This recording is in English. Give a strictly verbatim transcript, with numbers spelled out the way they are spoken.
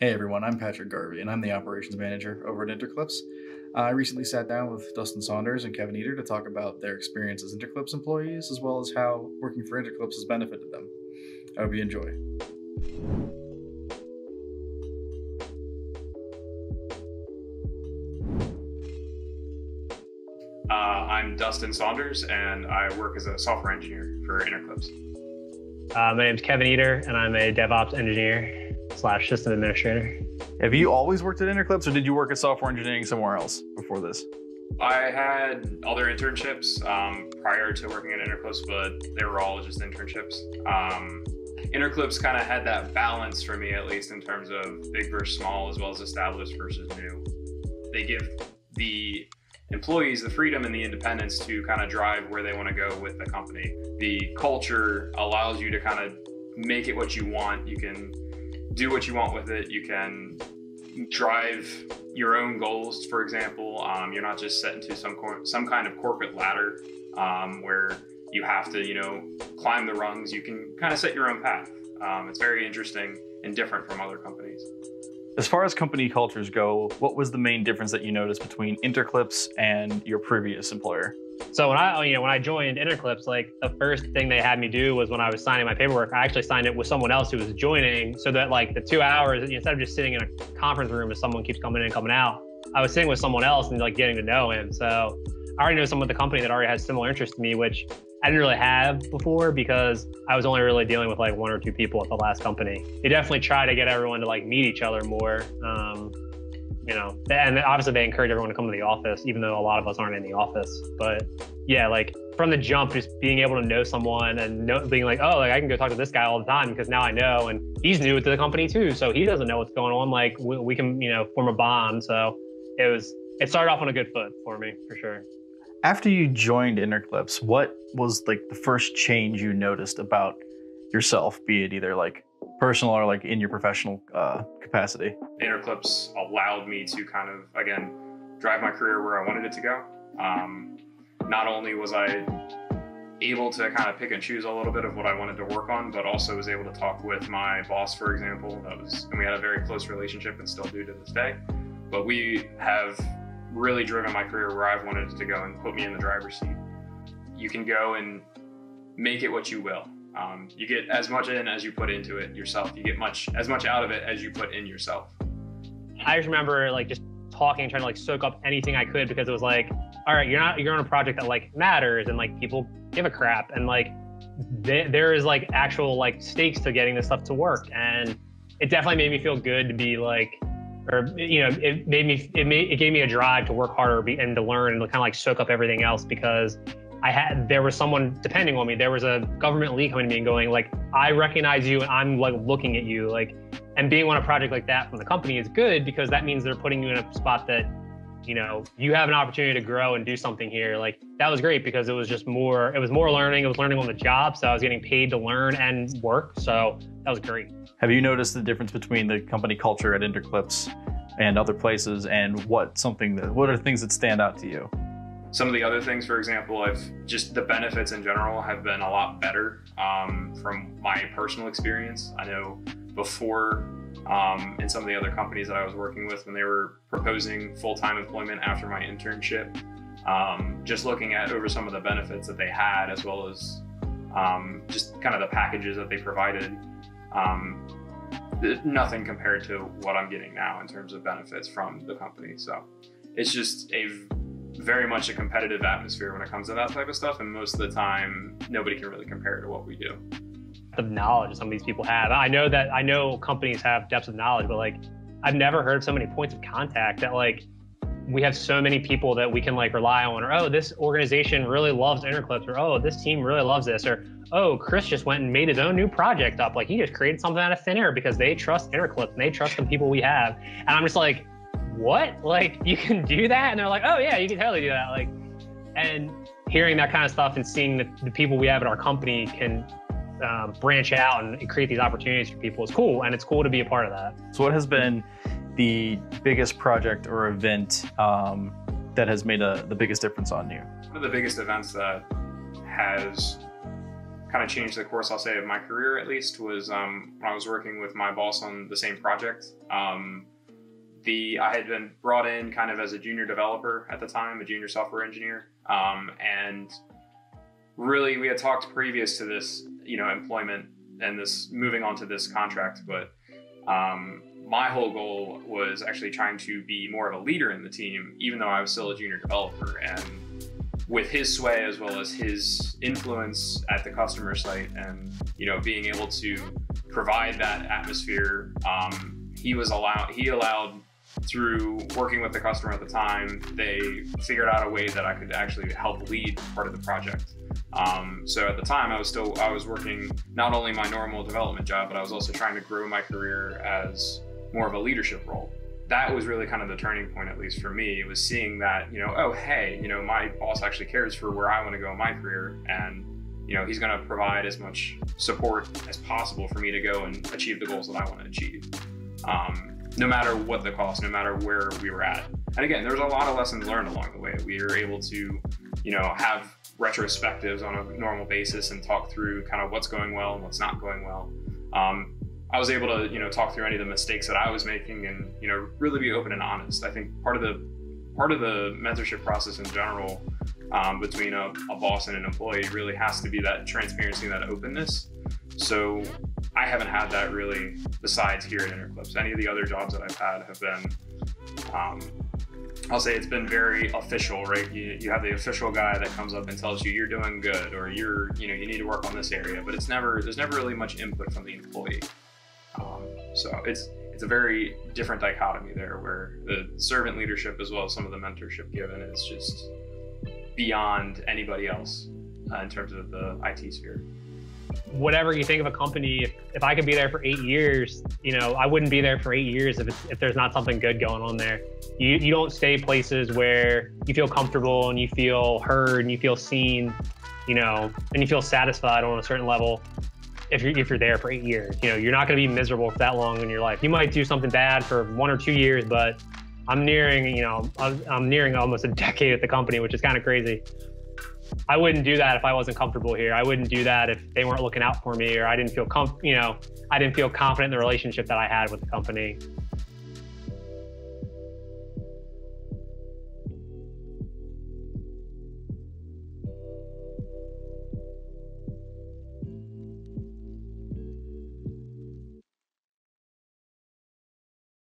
Hey everyone, I'm Patrick Garvey and I'm the Operations Manager over at Interclypse. I recently sat down with Dustin Saunders and Kevin Eater to talk about their experience as Interclypse employees, as well as how working for Interclypse has benefited them. I hope you enjoy. Uh, I'm Dustin Saunders and I work as a software engineer for Interclypse. Uh, my name's Kevin Eater and I'm a DevOps engineer slash system administrator. Have you always worked at Interclypse, or did you work at software engineering somewhere else before this? I had other internships um, prior to working at Interclypse, but they were all just internships. Um, Interclypse kind of had that balance for me, at least in terms of big versus small, as well as established versus new. They give the employees the freedom and the independence to kind of drive where they want to go with the company. The culture allows you to kind of make it what you want. You can do what you want with it. You can drive your own goals, for example. Um, you're not just set into some some kind of corporate ladder um, where you have to, you know, climb the rungs. You can kind of set your own path. Um, it's very interesting and different from other companies. As far as company cultures go, what was the main difference that you noticed between Interclypse and your previous employer? So when I, you know, when I joined Interclypse, like the first thing they had me do was when I was signing my paperwork, I actually signed it with someone else who was joining, so that like the two hours, instead of just sitting in a conference room as someone keeps coming in and coming out, I was sitting with someone else and like getting to know him. So I already knew someone at the company that already had similar interests to me, which I didn't really have before because I was only really dealing with like one or two people at the last company. They definitely try to get everyone to like meet each other more. Um, You know, and obviously they encourage everyone to come to the office, even though a lot of us aren't in the office. But yeah, like from the jump, just being able to know someone and know, being like, oh, like I can go talk to this guy all the time because now I know, and he's new to the company too, so he doesn't know what's going on. Like we, we can, you know, form a bond. So it was, it started off on a good foot for me, for sure. After you joined Interclypse, what was like the first change you noticed about yourself, be it either like personal or like in your professional uh, capacity? Interclypse allowed me to kind of, again, drive my career where I wanted it to go. Um, not only was I able to kind of pick and choose a little bit of what I wanted to work on, but also was able to talk with my boss, for example. That was, and we had a very close relationship and still do to this day. But we have really driven my career where I've wanted it to go and put me in the driver's seat. You can go and make it what you will. Um, you get as much in as you put into it yourself. You get much as much out of it as you put in yourself. I just remember like just talking, trying to like soak up anything I could, because it was like, all right, you're not you're on a project that like matters and like people give a crap, and like th there is like actual like stakes to getting this stuff to work. And it definitely made me feel good to be like, or you know, it made me it made it gave me a drive to work harder and to learn and to kind of like soak up everything else, because I had, there was someone depending on me. There was a government lead coming to me and going like, I recognize you and I'm like looking at you. Like, and being on a project like that from the company is good, because that means they're putting you in a spot that, you know, you have an opportunity to grow and do something here. Like that was great, because it was just more, it was more learning. It was learning on the job. So I was getting paid to learn and work. So that was great. Have you noticed the difference between the company culture at Interclypse and other places, and what something that, what are things that stand out to you? Some of the other things, for example, I've just the benefits in general have been a lot better um, from my personal experience. I know before um, in some of the other companies that I was working with, when they were proposing full-time employment after my internship, um, just looking at over some of the benefits that they had, as well as um, just kind of the packages that they provided, um, nothing compared to what I'm getting now in terms of benefits from the company. So it's just a very much a competitive atmosphere when it comes to that type of stuff, and most of the time nobody can really compare to what we do. The knowledge some of these people have, I know that I know companies have depths of knowledge, but like I've never heard of so many points of contact, that like we have so many people that we can like rely on, or oh, this organization really loves Interclypse, or oh, this team really loves this, or oh, Chris just went and made his own new project up, like he just created something out of thin air because they trust Interclypse and they trust the people we have. And I'm just like, what? Like you can do that? And they're like, oh yeah, you can totally do that. Like, and hearing that kind of stuff and seeing that the people we have at our company can um, branch out and create these opportunities for people is cool, and it's cool to be a part of that. So what has been the biggest project or event um, that has made a, the biggest difference on you? One of the biggest events that has kind of changed the course, I'll say, of my career, at least, was um, when I was working with my boss on the same project. Um, the I had been brought in kind of as a junior developer at the time, a junior software engineer, um, and really we had talked previous to this, you know, employment and this moving on to this contract, but um, my whole goal was actually trying to be more of a leader in the team, even though I was still a junior developer. And with his sway, as well as his influence at the customer site, and you know, being able to provide that atmosphere, um, he was allowed. He allowed, through working with the customer at the time, they figured out a way that I could actually help lead part of the project. Um, so at the time, I was still I was working not only my normal development job, but I was also trying to grow my career as more of a leadership role. That was really kind of the turning point, at least for me. It was seeing that, you know, oh, hey, you know, my boss actually cares for where I want to go in my career. And, you know, he's going to provide as much support as possible for me to go and achieve the goals that I want to achieve, um, no matter what the cost, no matter where we were at. And again, there's a lot of lessons learned along the way. We were able to, you know, have retrospectives on a normal basis and talk through kind of what's going well and what's not going well. Um, I was able to, you know, talk through any of the mistakes that I was making and, you know, really be open and honest. I think part of the part of the mentorship process in general, um, between a, a boss and an employee, really has to be that transparency and that openness. So I haven't had that really, besides here at Interclypse. Any of the other jobs that I've had have been, um, I'll say, it's been very official, right? You, you have the official guy that comes up and tells you you're doing good, or you're, you know, you need to work on this area, but it's never, there's never really much input from the employee. Um, so it's it's a very different dichotomy there, where the servant leadership as well as some of the mentorship given is just beyond anybody else uh, in terms of the I T sphere. Whatever you think of a company, if, if I could be there for eight years, you know, I wouldn't be there for eight years if, it's, if there's not something good going on there. You, you don't stay places where you feel comfortable and you feel heard and you feel seen, you know, and you feel satisfied on a certain level. If you're, if you're there for eight years, you know, you're not going to be miserable for that long in your life. You might do something bad for one or two years, but I'm nearing, you know, I'm, I'm nearing almost a decade at the company, which is kind of crazy. I wouldn't do that if I wasn't comfortable here. I wouldn't do that if they weren't looking out for me, or I didn't feel, com you know, I didn't feel confident in the relationship that I had with the company.